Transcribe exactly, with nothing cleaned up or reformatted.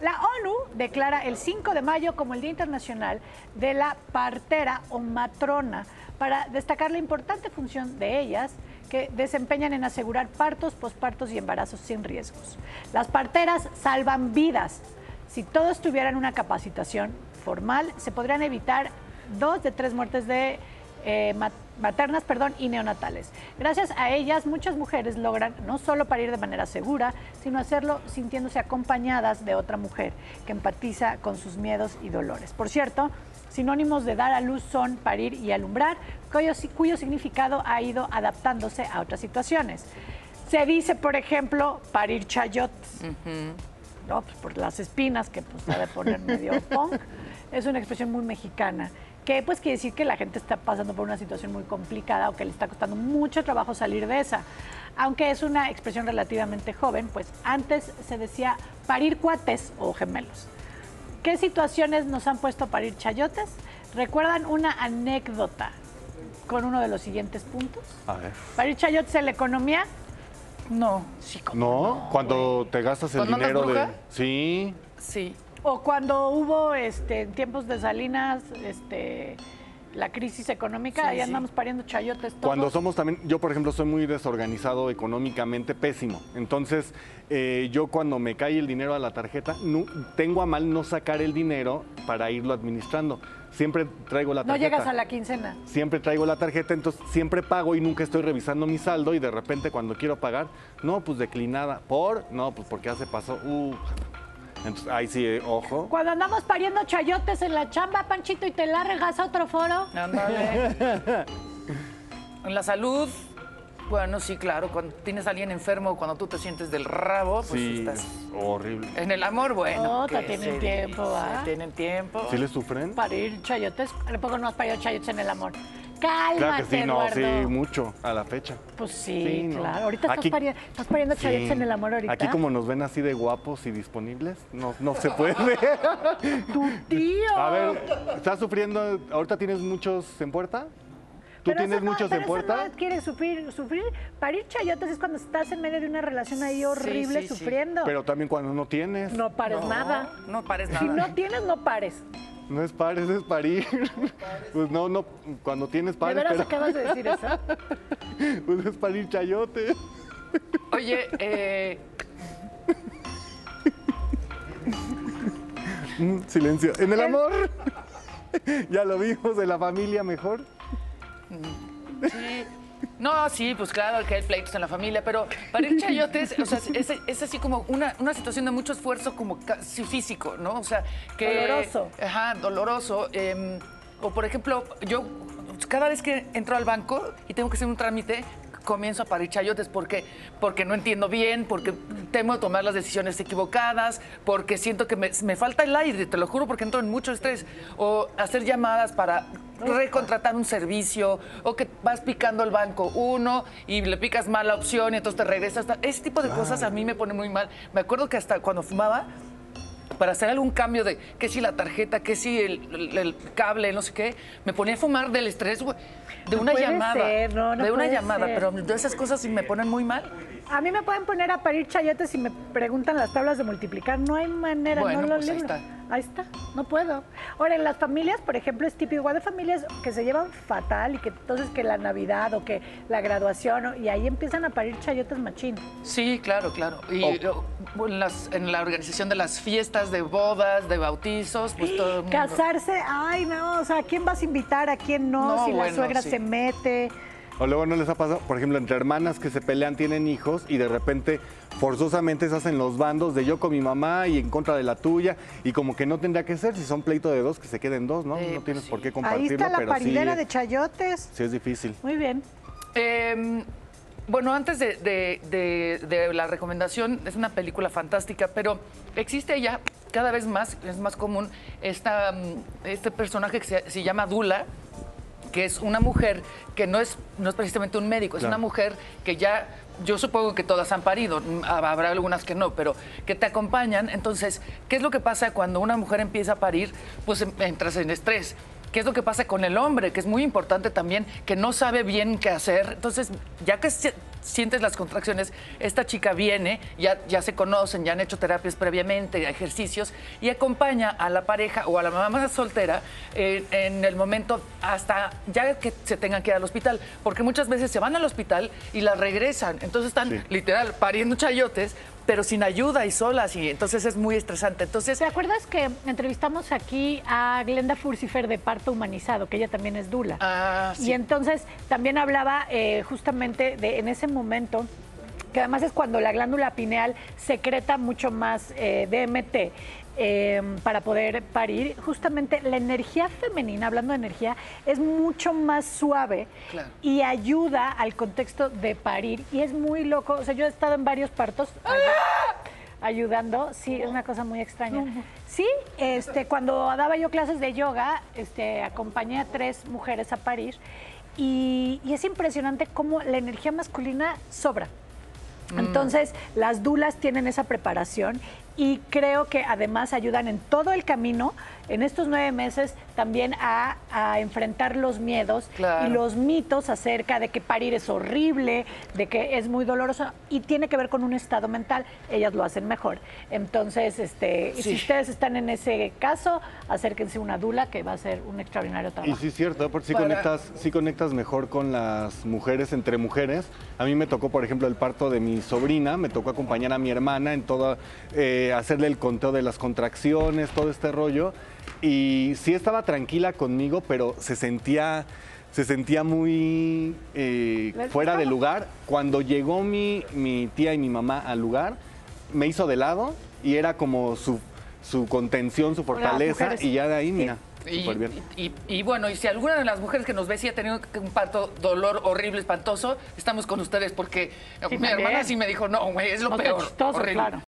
La ONU declara el cinco de mayo como el Día Internacional de la Partera o Matrona para destacar la importante función de ellas que desempeñan en asegurar partos, pospartos y embarazos sin riesgos. Las parteras salvan vidas. Si todos tuvieran una capacitación formal, se podrían evitar dos de tres muertes de eh, maternas perdón, y neonatales. Gracias a ellas, muchas mujeres logran no solo parir de manera segura, sino hacerlo sintiéndose acompañadas de otra mujer que empatiza con sus miedos y dolores. Por cierto, sinónimos de dar a luz son parir y alumbrar, cuyo, cuyo significado ha ido adaptándose a otras situaciones. Se dice, por ejemplo, parir chayotes. Uh-huh. No, pues por las espinas que pues ha de poner medio punk. Es una expresión muy mexicana, que pues quiere decir que la gente está pasando por una situación muy complicada o que le está costando mucho trabajo salir de esa. Aunque es una expresión relativamente joven, pues antes se decía parir cuates o gemelos. ¿Qué situaciones nos han puesto a parir chayotes? ¿Recuerdan una anécdota con uno de los siguientes puntos? A ver. ¿Parir chayotes en la economía? No. Sí, no, no, cuando wey. te gastas el dinero de... Sí. Sí. O cuando hubo, este, en tiempos de Salinas, este, la crisis económica, sí, ahí sí. andamos pariendo chayotes todos. Cuando somos también, yo por ejemplo soy muy desorganizado económicamente, pésimo. Entonces, eh, yo cuando me cae el dinero a la tarjeta, no, tengo a mal no sacar el dinero para irlo administrando. Siempre traigo la tarjeta. No llegas a la quincena. Siempre traigo la tarjeta, entonces siempre pago y nunca estoy revisando mi saldo y de repente cuando quiero pagar, no, pues declinada. ¿Por? No, pues porque ya se pasó. Uh. Entonces, ahí sí, eh, ojo. Cuando andamos pariendo chayotes en la chamba, Panchito, y te largas a otro foro. Ándale. En la salud, bueno, sí, claro. Cuando tienes a alguien enfermo, cuando tú te sientes del rabo, pues sí, estás... horrible. En el amor, bueno. No, te tienen tiempo, ¿ah? Tienen tiempo. ¿Sí le sufren? Parir chayotes. ¿A poco no has parido chayotes en el amor? Cálmate, claro que sí, no, Eduardo. Sí, mucho, a la fecha. Pues sí, sí claro. No. Ahorita aquí, estás, pari estás pariendo chayotes sí. en el amor ahorita. Aquí como nos ven así de guapos y disponibles, no, no se puede. ¡Tu tío! A ver, ¿estás sufriendo? ¿Ahorita tienes muchos en puerta? ¿Tú pero tienes no, muchos pero en puerta? Eso no quieres sufrir, sufrir. Parir chayotes es cuando estás en medio de una relación ahí horrible, sí, sí, sufriendo. Sí. Pero también cuando no tienes. No pares no, nada. No pares nada. Si no tienes, no pares. No es pares, es parir. Pues no, no, cuando tienes pares. ¿De veras pero... acabas de decir eso? Pues es parir chayote. Oye, eh... mm, silencio. En el amor, ya lo vimos, de la familia mejor. Sí. No, sí, pues claro, que hay pleitos en la familia, pero parir chayotes, o sea, es, es así como una, una situación de mucho esfuerzo como casi físico, ¿no? O sea, que... Doloroso. Ajá, doloroso. Eh, o, por ejemplo, yo cada vez que entro al banco y tengo que hacer un trámite, comienzo a parir chayotes porque, porque no entiendo bien, porque temo tomar las decisiones equivocadas, porque siento que me, me falta el aire, te lo juro, porque entro en mucho estrés. O hacer llamadas para... recontratar un servicio o que vas picando al banco uno y le picas mala opción y entonces te regresas. Ese tipo de cosas a mí me pone muy mal. Me acuerdo que hasta cuando fumaba, para hacer algún cambio de que si la tarjeta, que si el, el, el cable, no sé qué, me ponía a fumar del estrés de una no llamada. Ser, no, no de una llamada, ser. Pero de esas cosas sí me ponen muy mal. A mí me pueden poner a parir chayotes si me preguntan las tablas de multiplicar. No hay manera, bueno, no lo pues ahí está. Ahí está, no puedo. Ahora, en las familias, por ejemplo, es típico igual de familias que se llevan fatal y que entonces que la Navidad o que la graduación, y ahí empiezan a parir chayotes machín. Sí, claro, claro. Y oh. en, las, en la organización de las fiestas, de bodas, de bautizos, pues todo el mundo. Casarse, ay, no, o sea, ¿a quién vas a invitar, a quién no? no si bueno, la suegra sí. se mete... O luego no les ha pasado, por ejemplo, entre hermanas que se pelean, tienen hijos y de repente forzosamente se hacen los bandos de yo con mi mamá y en contra de la tuya y como que no tendría que ser, si son pleito de dos, que se queden dos, ¿no? Eh, no tienes sí. por qué compartirlo, pero sí. Ahí está la paridera sí, de chayotes. Sí, es difícil. Muy bien. Eh, bueno, antes de, de, de, de la recomendación, es una película fantástica, pero existe ya cada vez más, es más común, esta, este personaje que se, se llama Dula, que es una mujer que no es, no es precisamente un médico, es claro. una mujer que ya, yo supongo que todas han parido, habrá algunas que no, pero que te acompañan. Entonces, ¿qué es lo que pasa cuando una mujer empieza a parir? Pues entras en estrés. qué es lo que pasa con el hombre, que es muy importante también, que no sabe bien qué hacer. Entonces, ya que si, sientes las contracciones, esta chica viene, ya, ya se conocen, ya han hecho terapias previamente, ejercicios, y acompaña a la pareja o a la mamá soltera eh, en el momento hasta ya que se tengan que ir al hospital, porque muchas veces se van al hospital y la regresan. Entonces están, sí, literal, pariendo chayotes, pero sin ayuda y solas, y entonces es muy estresante. Entonces, ¿te acuerdas que entrevistamos aquí a Glenda Furcifer de Parto Humanizado, que ella también es dula? Ah, sí. Y entonces también hablaba eh, justamente de en ese momento, que además es cuando la glándula pineal secreta mucho más eh, D M T eh, para poder parir, justamente la energía femenina, hablando de energía, es mucho más suave, claro, y ayuda al contexto de parir, y es muy loco. O sea, yo he estado en varios partos ¡ah! ayudando, sí, es una cosa muy extraña. Sí, este, cuando daba yo clases de yoga, este, acompañé a tres mujeres a parir, y, y es impresionante cómo la energía masculina sobra. Entonces, mm. las dulas tienen esa preparación y creo que además ayudan en todo el camino, en estos nueve meses, también a, a enfrentar los miedos, claro, y los mitos acerca de que parir es horrible, de que es muy doloroso, y tiene que ver con un estado mental. Ellas lo hacen mejor. Entonces, este, sí, si ustedes están en ese caso, acérquense a una dula, que va a ser un extraordinario trabajo. Y sí es cierto, porque sí, Para... conectas, sí conectas mejor con las mujeres, entre mujeres. A mí me tocó, por ejemplo, el parto de mi sobrina, me tocó acompañar a mi hermana en toda... Eh, hacerle el conteo de las contracciones, todo este rollo, y sí estaba tranquila conmigo, pero se sentía, se sentía muy eh, fuera de lugar. Cuando llegó mi, mi tía y mi mamá al lugar, me hizo de lado y era como su, su contención, su fortaleza, y ya de ahí, mira. Sí. Y, y, y, y bueno, y si alguna de las mujeres que nos ve sí ha tenido un parto, dolor horrible, espantoso, estamos con ustedes, porque sí, mi hermana sí me dijo, no, güey, es lo no peor. Chistoso, horrible. Claro.